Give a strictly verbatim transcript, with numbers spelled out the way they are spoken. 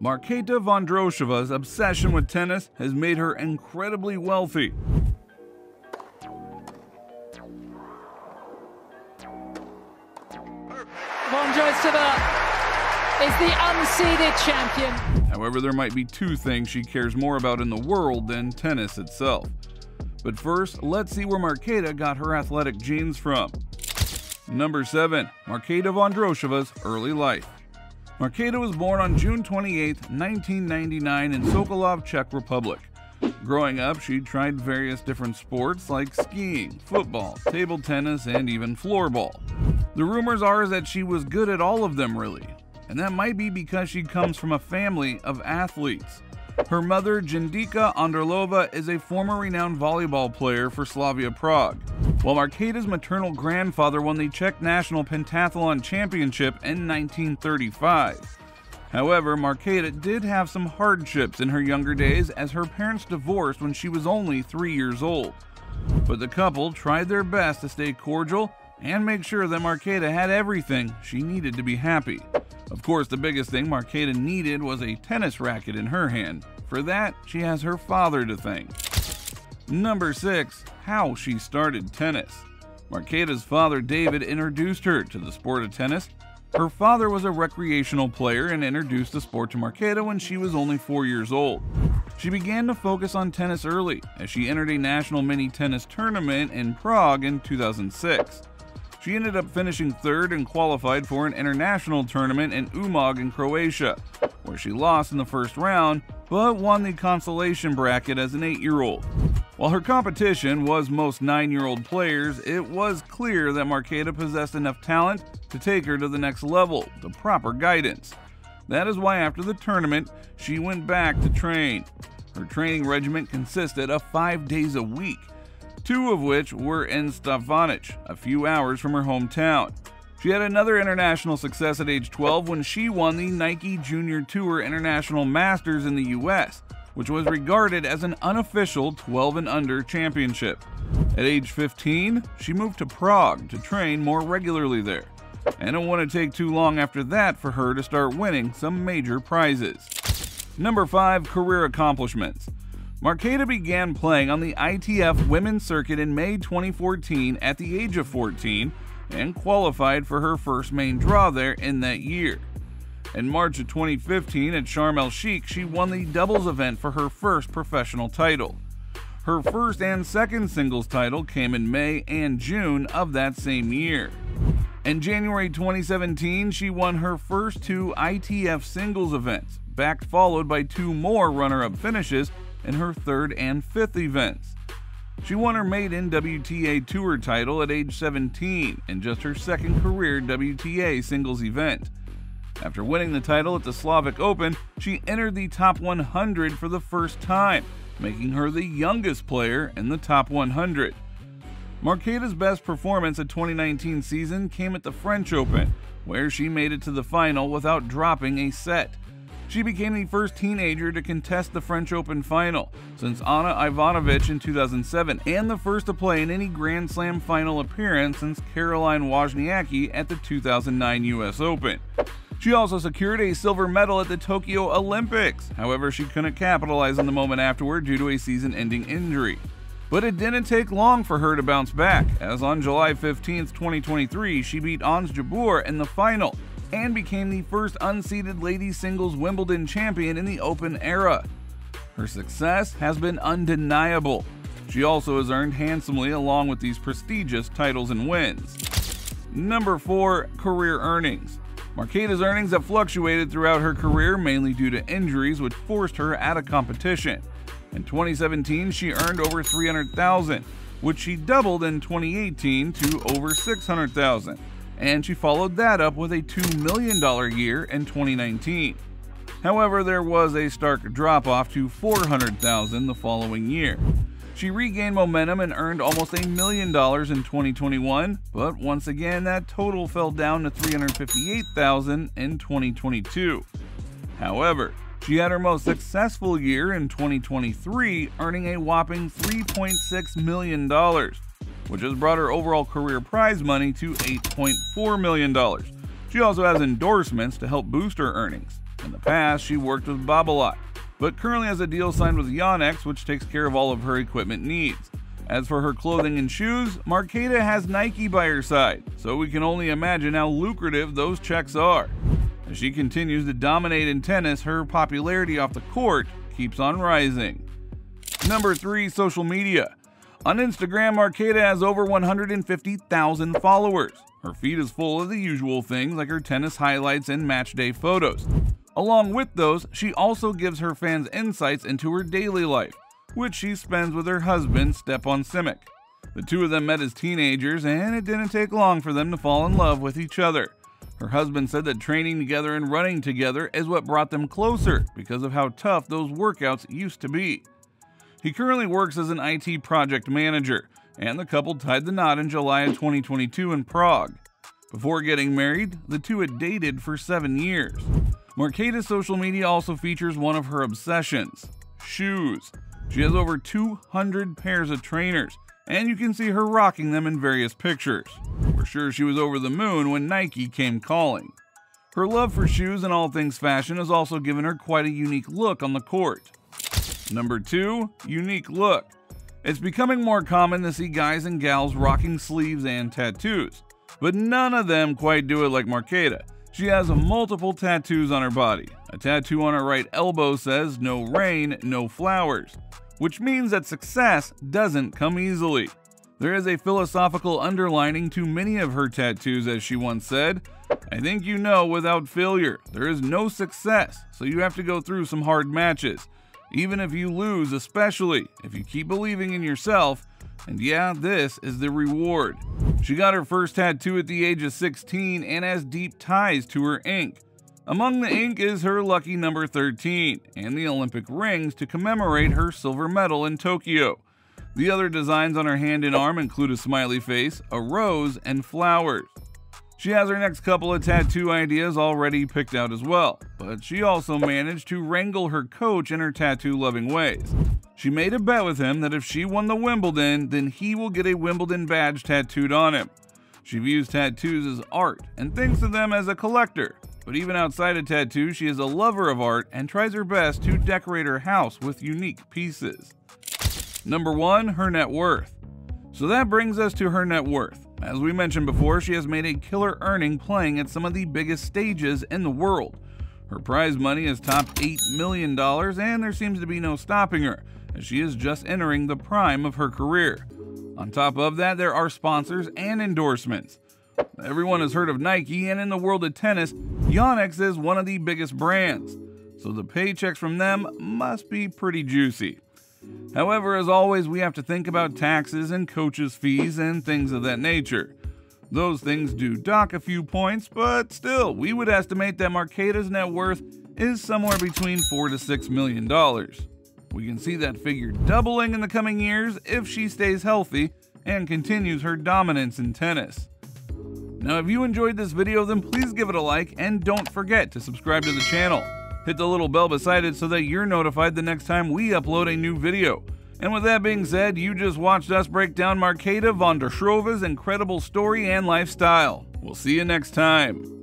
Markéta Vondroušova's obsession with tennis has made her incredibly wealthy. Vondroušová is the unseeded champion. However, there might be two things she cares more about in the world than tennis itself. But first, let's see where Markéta got her athletic genes from. Number seven. Markéta Vondroušova's early life. Markéta was born on June twenty-eighth, nineteen ninety-nine in Sokolov, Czech Republic. Growing up, she tried various different sports like skiing, football, table tennis, and even floorball. The rumors are that she was good at all of them, really. And that might be because she comes from a family of athletes. Her mother, Jindřiška Anderlová, is a former renowned volleyball player for Slavia Prague, while Markéta's maternal grandfather won the Czech National Pentathlon Championship in nineteen thirty-five. However, Markéta did have some hardships in her younger days as her parents divorced when she was only three years old. But the couple tried their best to stay cordial and make sure that Markéta had everything she needed to be happy. Of course, the biggest thing Markéta needed was a tennis racket in her hand. For that, she has her father to thank. Number six. How she started tennis. Markéta's father, David, introduced her to the sport of tennis. Her father was a recreational player and introduced the sport to Markéta when she was only four years old. She began to focus on tennis early, as she entered a national mini-tennis tournament in Prague in two thousand six. She ended up finishing third and qualified for an international tournament in Umag in Croatia, where she lost in the first round, but won the consolation bracket as an eight-year-old. While her competition was most nine-year-old players, it was clear that Markéta possessed enough talent to take her to the next level, the proper guidance. That is why after the tournament, she went back to train. Her training regimen consisted of five days a week, two of which were in Stavonich, a few hours from her hometown. She had another international success at age twelve when she won the Nike Junior Tour International Masters in the U S, which was regarded as an unofficial twelve and under championship. At age fifteen, she moved to Prague to train more regularly there, and it wouldn't take too long after that for her to start winning some major prizes. Number five. Career accomplishments. Markéta began playing on the I T F women's circuit in May twenty fourteen at the age of fourteen and qualified for her first main draw there in that year. In March of twenty fifteen at Sharm El Sheikh, she won the doubles event for her first professional title. Her first and second singles title came in May and June of that same year. In January twenty seventeen, she won her first two I T F singles events, backed followed by two more runner-up finishes in her third and fifth events. She won her maiden W T A Tour title at age seventeen in just her second career W T A singles event. After winning the title at the Slavic Open, she entered the top one hundred for the first time, making her the youngest player in the top one hundred. Markéta's best performance at twenty nineteen season came at the French Open, where she made it to the final without dropping a set. She became the first teenager to contest the French Open final since Anna Ivanovic in two thousand seven, and the first to play in any Grand Slam final appearance since Caroline Wozniacki at the two thousand nine U S Open. She also secured a silver medal at the Tokyo Olympics. However, she couldn't capitalize on the moment afterward due to a season-ending injury. But it didn't take long for her to bounce back, as on July fifteenth, twenty twenty-three, she beat Ons Jabeur in the final and became the first unseeded ladies singles Wimbledon champion in the Open era. Her success has been undeniable. She also has earned handsomely along with these prestigious titles and wins. Number four. Career earnings. Markéta's earnings have fluctuated throughout her career, mainly due to injuries which forced her out of competition. In twenty seventeen, she earned over three hundred thousand dollars, which she doubled in twenty eighteen to over six hundred thousand dollars. And she followed that up with a two million dollar year in twenty nineteen. However, there was a stark drop-off to four hundred thousand dollars the following year. She regained momentum and earned almost a million dollars in twenty twenty-one, but once again that total fell down to three hundred fifty-eight thousand dollars in twenty twenty-two. However, she had her most successful year in twenty twenty-three, earning a whopping three point six million dollars. Which has brought her overall career prize money to eight point four million dollars. She also has endorsements to help boost her earnings. In the past, she worked with Bob a lot, but currently has a deal signed with Yonex, which takes care of all of her equipment needs. As for her clothing and shoes, Markéta has Nike by her side, so we can only imagine how lucrative those checks are. As she continues to dominate in tennis, her popularity off the court keeps on rising. Number three, social media. On Instagram, Markéta has over one hundred fifty thousand followers. Her feed is full of the usual things like her tennis highlights and matchday photos. Along with those, she also gives her fans insights into her daily life, which she spends with her husband, Stepan Simic. The two of them met as teenagers, and it didn't take long for them to fall in love with each other. Her husband said that training together and running together is what brought them closer because of how tough those workouts used to be. He currently works as an I T project manager, and the couple tied the knot in July of twenty twenty-two in Prague. Before getting married, the two had dated for seven years. Markéta's social media also features one of her obsessions, shoes. She has over two hundred pairs of trainers, and you can see her rocking them in various pictures. We're sure she was over the moon when Nike came calling. Her love for shoes and all things fashion has also given her quite a unique look on the court. Number two, unique look. It's becoming more common to see guys and gals rocking sleeves and tattoos, but none of them quite do it like Markéta. She has multiple tattoos on her body. A tattoo on her right elbow says, "No rain, no flowers," which means that success doesn't come easily. There is a philosophical underlining to many of her tattoos, as she once said, "I think you know without failure, there is no success, so you have to go through some hard matches. Even if you lose, especially if you keep believing in yourself, and yeah, this is the reward." She got her first tattoo at the age of sixteen and has deep ties to her ink. Among the ink is her lucky number thirteen and the Olympic rings to commemorate her silver medal in Tokyo. The other designs on her hand and arm include a smiley face, a rose, and flowers. She has her next couple of tattoo ideas already picked out as well, but she also managed to wrangle her coach in her tattoo-loving ways. She made a bet with him that if she won the Wimbledon, then he will get a Wimbledon badge tattooed on him. She views tattoos as art and thinks of them as a collector, but even outside of tattoos, she is a lover of art and tries her best to decorate her house with unique pieces. Number one, her net worth. So that brings us to her net worth. As we mentioned before, she has made a killer earning playing at some of the biggest stages in the world. Her prize money has topped eight million dollars, and there seems to be no stopping her, as she is just entering the prime of her career. On top of that, there are sponsors and endorsements. Everyone has heard of Nike, and in the world of tennis, Yonex is one of the biggest brands, so the paychecks from them must be pretty juicy. However, as always, we have to think about taxes and coaches' fees and things of that nature. Those things do dock a few points, but still, we would estimate that Markéta's net worth is somewhere between four to six million dollars. We can see that figure doubling in the coming years if she stays healthy and continues her dominance in tennis. Now, if you enjoyed this video, then please give it a like and don't forget to subscribe to the channel. Hit the little bell beside it so that you're notified the next time we upload a new video. And with that being said, you just watched us break down Markéta Vondroušova's incredible story and lifestyle. We'll see you next time.